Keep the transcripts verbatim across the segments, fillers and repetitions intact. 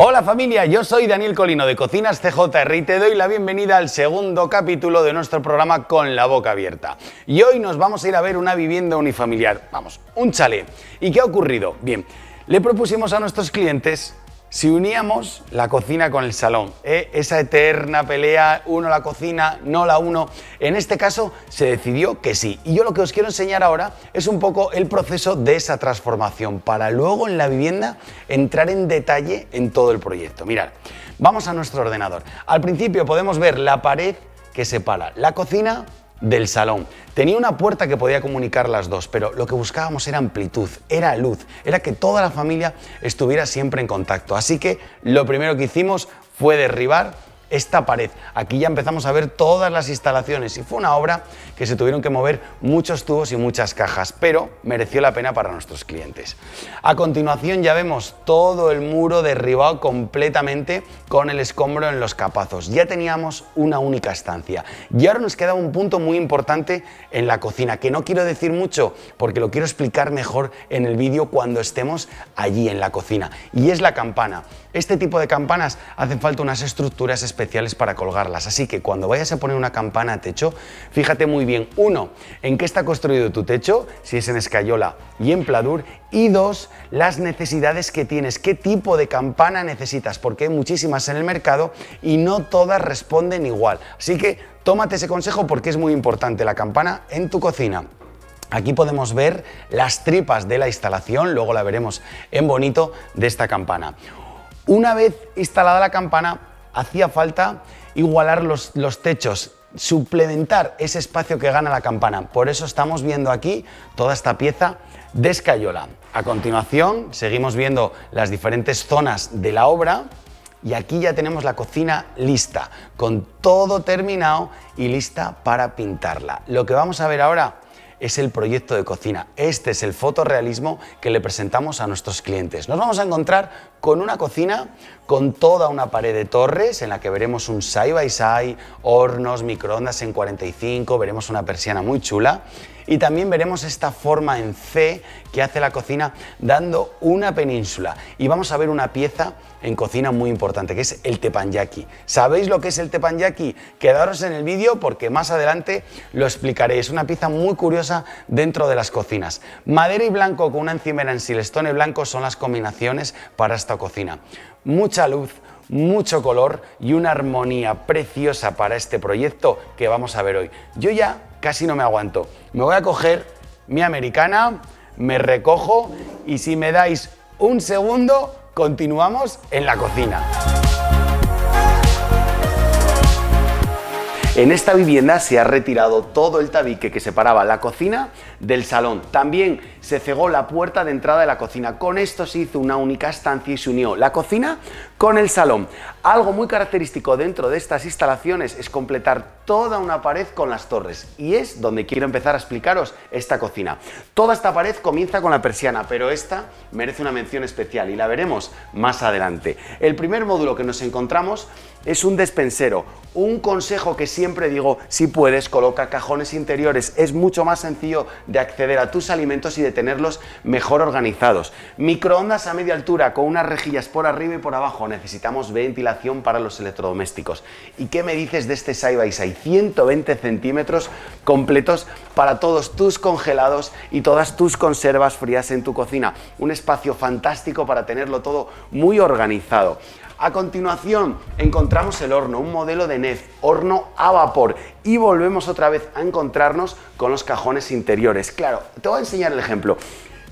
Hola familia, yo soy Daniel Colino de Cocinas C J R y te doy la bienvenida al segundo capítulo de nuestro programa Con la Boca Abierta. Y hoy nos vamos a ir a ver una vivienda unifamiliar, vamos, un chalet. ¿Y qué ha ocurrido? Bien, le propusimos a nuestros clientes si uníamos la cocina con el salón, ¿eh? Esa eterna pelea, uno la cocina, no la uno. En este caso se decidió que sí. Y yo lo que os quiero enseñar ahora es un poco el proceso de esa transformación para luego en la vivienda entrar en detalle en todo el proyecto. Mirad, vamos a nuestro ordenador. Al principio podemos ver la pared que separa la cocina del salón. Tenía una puerta que podía comunicar las dos, pero lo que buscábamos era amplitud, era luz, era que toda la familia estuviera siempre en contacto. Así que lo primero que hicimos fue derribar esta pared. Aquí ya empezamos a ver todas las instalaciones y fue una obra que se tuvieron que mover muchos tubos y muchas cajas, pero mereció la pena para nuestros clientes. A continuación ya vemos todo el muro derribado completamente con el escombro en los capazos. Ya teníamos una única estancia y ahora nos queda un punto muy importante en la cocina, que no quiero decir mucho porque lo quiero explicar mejor en el vídeo cuando estemos allí en la cocina, y es la campana. Este tipo de campanas hacen falta unas estructuras específicas especiales para colgarlas, así que cuando vayas a poner una campana a techo, fíjate muy bien, uno, en qué está construido tu techo, si es en escayola y en pladur, y dos, las necesidades que tienes, qué tipo de campana necesitas, porque hay muchísimas en el mercado y no todas responden igual, así que tómate ese consejo porque es muy importante la campana en tu cocina. Aquí podemos ver las tripas de la instalación, luego la veremos en bonito, de esta campana. Una vez instalada la campana, hacía falta igualar los, los techos, suplementar ese espacio que gana la campana. Por eso estamos viendo aquí toda esta pieza de escayola. A continuación, seguimos viendo las diferentes zonas de la obra y aquí ya tenemos la cocina lista, con todo terminado y lista para pintarla. Lo que vamos a ver ahora es el proyecto de cocina. Este es el fotorrealismo que le presentamos a nuestros clientes. Nos vamos a encontrar con una cocina con toda una pared de torres en la que veremos un side by side, hornos, microondas en cuarenta y cinco, veremos una persiana muy chula y también veremos esta forma en C que hace la cocina dando una península. Y vamos a ver una pieza en cocina muy importante que es el teppanyaki. ¿Sabéis lo que es el teppanyaki? Quedaros en el vídeo porque más adelante lo explicaré. Es una pieza muy curiosa dentro de las cocinas. Madera y blanco con una encimera en Silestone blanco son las combinaciones para esta cocina. Mucha luz, mucho color y una armonía preciosa para este proyecto que vamos a ver hoy. Yo ya casi no me aguanto. Me voy a coger mi americana, me recojo y si me dais un segundo, continuamos en la cocina. En esta vivienda se ha retirado todo el tabique que separaba la cocina del salón. También se cegó la puerta de entrada de la cocina. Con esto se hizo una única estancia y se unió la cocina con el salón. Algo muy característico dentro de estas instalaciones es completar toda una pared con las torres. Y es donde quiero empezar a explicaros esta cocina. Toda esta pared comienza con la persiana, pero esta merece una mención especial y la veremos más adelante. El primer módulo que nos encontramos es un despensero. Un consejo que siempre digo, si puedes, coloca cajones interiores. Es mucho más sencillo de acceder a tus alimentos y de tenerlos mejor organizados. Microondas a media altura con unas rejillas por arriba y por abajo. Necesitamos ventilación para los electrodomésticos. ¿Y qué me dices de este side by side? ciento veinte centímetros completos para todos tus congelados y todas tus conservas frías en tu cocina. Un espacio fantástico para tenerlo todo muy organizado. A continuación encontramos el horno, un modelo de NEFF, horno a vapor, y volvemos otra vez a encontrarnos con los cajones interiores. Claro, te voy a enseñar el ejemplo.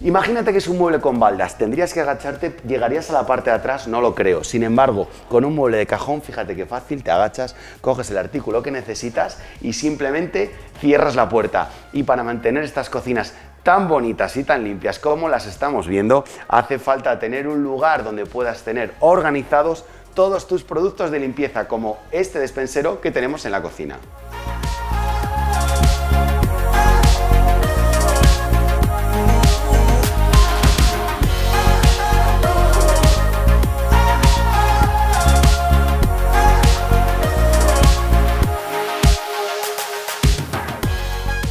Imagínate que es un mueble con baldas, tendrías que agacharte, llegarías a la parte de atrás, no lo creo. Sin embargo, con un mueble de cajón, fíjate qué fácil, te agachas, coges el artículo que necesitas y simplemente cierras la puerta. Y para mantener estas cocinas tan bonitas y tan limpias como las estamos viendo, hace falta tener un lugar donde puedas tener organizados todos tus productos de limpieza, como este despensero que tenemos en la cocina.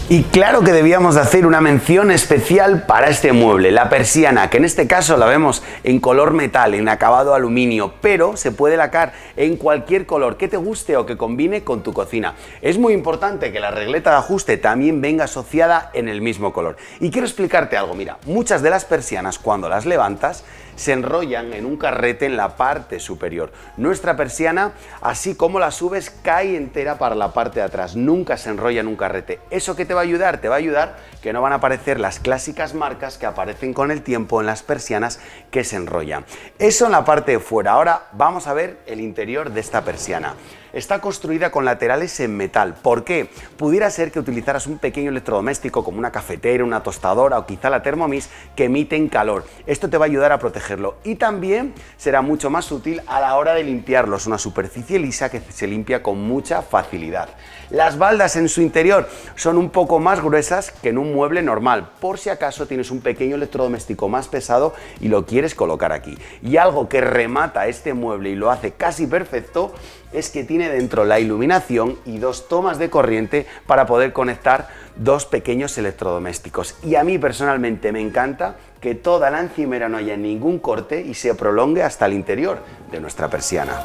Y claro que debíamos hacer una mención especial para este mueble, la persiana, que en este caso la vemos en color metal, en acabado aluminio, pero se puede lacar en cualquier color que te guste o que combine con tu cocina. Es muy importante que la regleta de ajuste también venga asociada en el mismo color. Y quiero explicarte algo, mira, muchas de las persianas cuando las levantas se enrollan en un carrete en la parte superior. Nuestra persiana, así como la subes, cae entera para la parte de atrás, nunca se enrolla en un carrete. ¿Eso qué te va a ayudar? Te va a ayudar que no van a aparecer las clásicas marcas que aparecen con el tiempo en las persianas que se enrollan. Eso en la parte de fuera. Ahora vamos a ver el interior de esta persiana. Está construida con laterales en metal. ¿Por qué? Pudiera ser que utilizaras un pequeño electrodoméstico como una cafetera, una tostadora o quizá la Thermomix que emiten calor. Esto te va a ayudar a protegerlo y también será mucho más útil a la hora de limpiarlo. Es una superficie lisa que se limpia con mucha facilidad. Las baldas en su interior son un poco más gruesas que en un mueble normal, por si acaso tienes un pequeño electrodoméstico más pesado y lo quieres colocar aquí. Y algo que remata este mueble y lo hace casi perfecto es que tiene dentro la iluminación y dos tomas de corriente para poder conectar dos pequeños electrodomésticos. Y a mí personalmente me encanta que toda la encimera no haya ningún corte y se prolongue hasta el interior de nuestra persiana.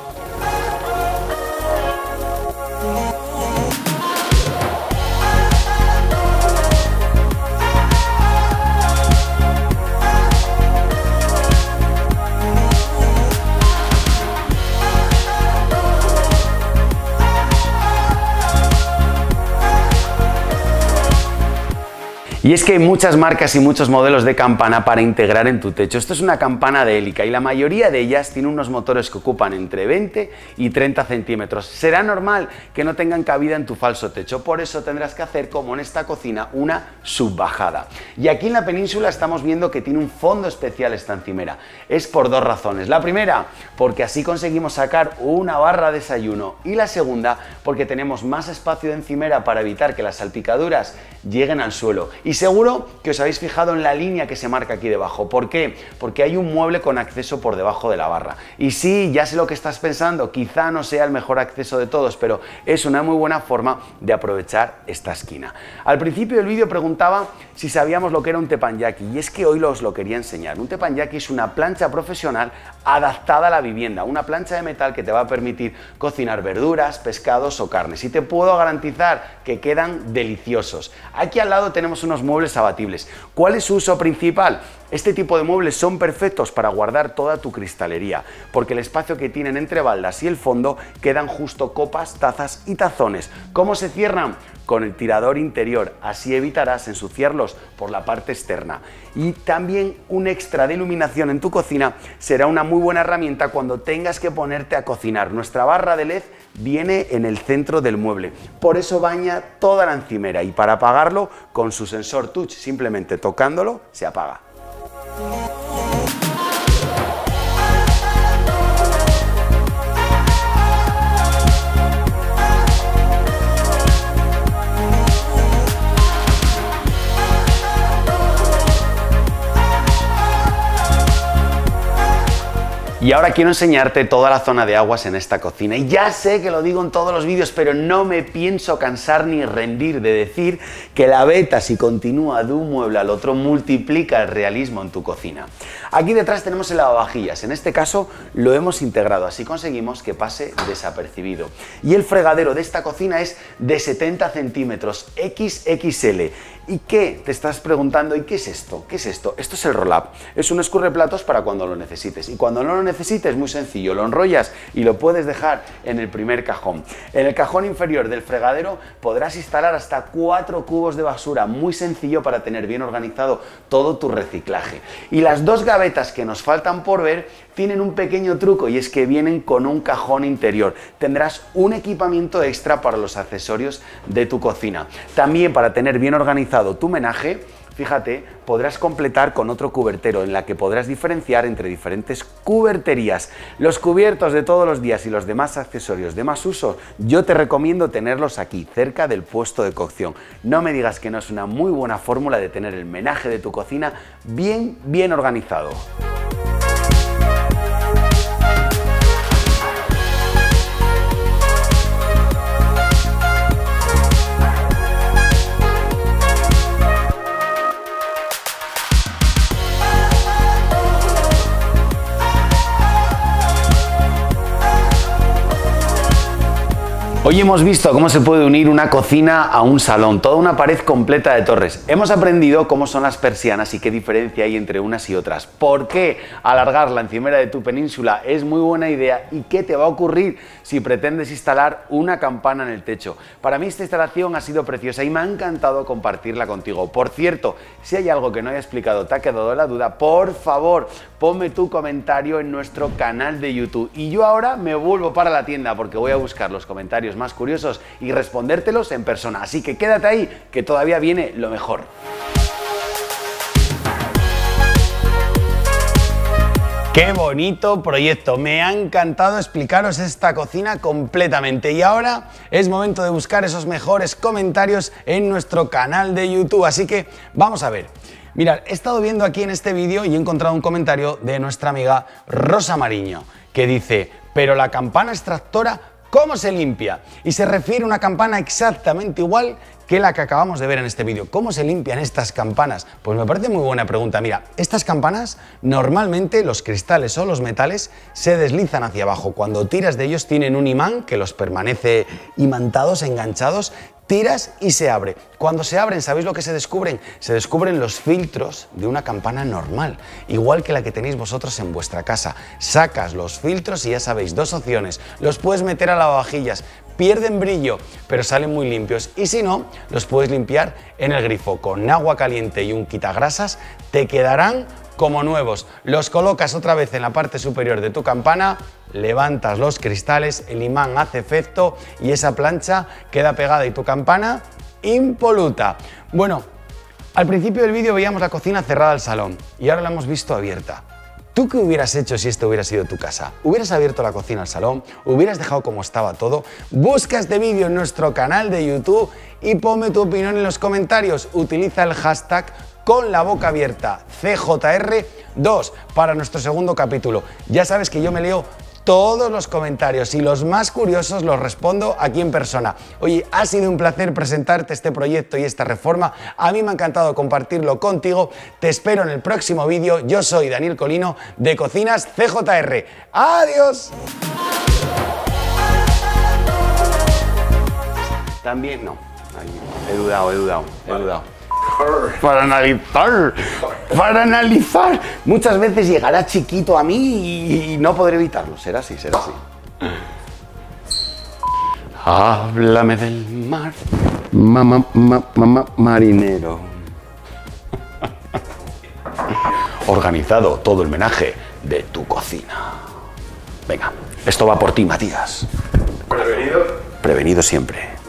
Y es que hay muchas marcas y muchos modelos de campana para integrar en tu techo. Esto es una campana de hélica y la mayoría de ellas tiene unos motores que ocupan entre veinte y treinta centímetros. Será normal que no tengan cabida en tu falso techo, por eso tendrás que hacer, como en esta cocina, una subbajada. Y aquí en la península estamos viendo que tiene un fondo especial esta encimera. Es por dos razones. La primera, porque así conseguimos sacar una barra de desayuno. Y la segunda, porque tenemos más espacio de encimera para evitar que las salpicaduras lleguen al suelo. Y seguro que os habéis fijado en la línea que se marca aquí debajo. ¿Por qué? Porque hay un mueble con acceso por debajo de la barra. Y sí, ya sé lo que estás pensando, quizá no sea el mejor acceso de todos, pero es una muy buena forma de aprovechar esta esquina. Al principio del vídeo preguntaba si sabíamos lo que era un teppanyaki, y es que hoy os lo quería enseñar. Un teppanyaki es una plancha profesional adaptada a la vivienda, una plancha de metal que te va a permitir cocinar verduras, pescados o carnes. Y te puedo garantizar que quedan deliciosos. Aquí al lado tenemos unos muebles abatibles. ¿Cuál es su uso principal? Este tipo de muebles son perfectos para guardar toda tu cristalería, porque el espacio que tienen entre baldas y el fondo quedan justo copas, tazas y tazones. ¿Cómo se cierran? Con el tirador interior, así evitarás ensuciarlos por la parte externa. Y también un extra de iluminación en tu cocina será una muy buena herramienta cuando tengas que ponerte a cocinar. Nuestra barra de LED viene en el centro del mueble, por eso baña toda la encimera y para apagarlo con su sensor touch, simplemente tocándolo se apaga. Y ahora quiero enseñarte toda la zona de aguas en esta cocina. Y ya sé que lo digo en todos los vídeos, pero no me pienso cansar ni rendir de decir que la beta, si continúa de un mueble al otro, multiplica el realismo en tu cocina. Aquí detrás tenemos el lavavajillas. En este caso lo hemos integrado, así conseguimos que pase desapercibido. Y el fregadero de esta cocina es de setenta centímetros, equis equis ele. ¿Y qué? Te estás preguntando, ¿y qué es esto? ¿Qué es esto? Esto es el roll-up. Es un escurreplatos para cuando lo necesites. Y cuando no lo necesites, muy sencillo, lo enrollas y lo puedes dejar en el primer cajón. En el cajón inferior del fregadero podrás instalar hasta cuatro cubos de basura. Muy sencillo para tener bien organizado todo tu reciclaje. Y las dos gavetas que nos faltan por ver tienen un pequeño truco y es que vienen con un cajón interior. Tendrás un equipamiento extra para los accesorios de tu cocina. También para tener bien organizado tu menaje, fíjate, podrás completar con otro cubertero en la que podrás diferenciar entre diferentes cuberterías. Los cubiertos de todos los días y los demás accesorios de más uso, yo te recomiendo tenerlos aquí, cerca del puesto de cocción. No me digas que no es una muy buena fórmula de tener el menaje de tu cocina bien, bien organizado. Hoy hemos visto cómo se puede unir una cocina a un salón, toda una pared completa de torres. Hemos aprendido cómo son las persianas y qué diferencia hay entre unas y otras, por qué alargar la encimera de tu península es muy buena idea y qué te va a ocurrir si pretendes instalar una campana en el techo. Para mí esta instalación ha sido preciosa y me ha encantado compartirla contigo. Por cierto, si hay algo que no haya explicado, te ha quedado la duda, por favor, ponme tu comentario en nuestro canal de YouTube. Y yo ahora me vuelvo para la tienda porque voy a buscar los comentarios más curiosos y respondértelos en persona. Así que quédate ahí, que todavía viene lo mejor. ¡Qué bonito proyecto! Me ha encantado explicaros esta cocina completamente y ahora es momento de buscar esos mejores comentarios en nuestro canal de YouTube, así que vamos a ver. Mirad, he estado viendo aquí en este vídeo y he encontrado un comentario de nuestra amiga Rosa Mariño que dice: pero la campana extractora, ¿cómo se limpia? Y se refiere a una campana exactamente igual que la que acabamos de ver en este vídeo. ¿Cómo se limpian estas campanas? Pues me parece muy buena pregunta. Mira, estas campanas normalmente los cristales o los metales se deslizan hacia abajo. Cuando tiras de ellos tienen un imán que los permanece imantados, enganchados. Tiras y se abre. Cuando se abren, ¿sabéis lo que se descubren? Se descubren los filtros de una campana normal, igual que la que tenéis vosotros en vuestra casa. Sacas los filtros y ya sabéis, dos opciones. Los puedes meter a lavavajillas, pierden brillo, pero salen muy limpios. Y si no, los puedes limpiar en el grifo. Con agua caliente y un quitagrasas te quedarán como nuevos. Los colocas otra vez en la parte superior de tu campana, levantas los cristales, el imán hace efecto y esa plancha queda pegada y tu campana impoluta. Bueno, al principio del vídeo veíamos la cocina cerrada al salón y ahora la hemos visto abierta. ¿Tú qué hubieras hecho si esto hubiera sido tu casa? ¿Hubieras abierto la cocina al salón? ¿Hubieras dejado como estaba todo? Busca este vídeo en nuestro canal de YouTube y ponme tu opinión en los comentarios. Utiliza el hashtag Con la Boca Abierta C J R dos para nuestro segundo capítulo. Ya sabes que yo me leo todos los comentarios y los más curiosos los respondo aquí en persona. Oye, ha sido un placer presentarte este proyecto y esta reforma. A mí me ha encantado compartirlo contigo. Te espero en el próximo vídeo. Yo soy Daniel Colino de Cocinas C J R. ¡Adiós! También no. Ay, he dudado, he dudado, he dudado. Para analizar, para analizar. Muchas veces llegará chiquito a mí y no podré evitarlo. Será así, será así. Háblame del mar, mamá, ma, ma, ma, marinero. Organizado todo el menaje de tu cocina. Venga, esto va por ti, Matías. Prevenido. Prevenido siempre.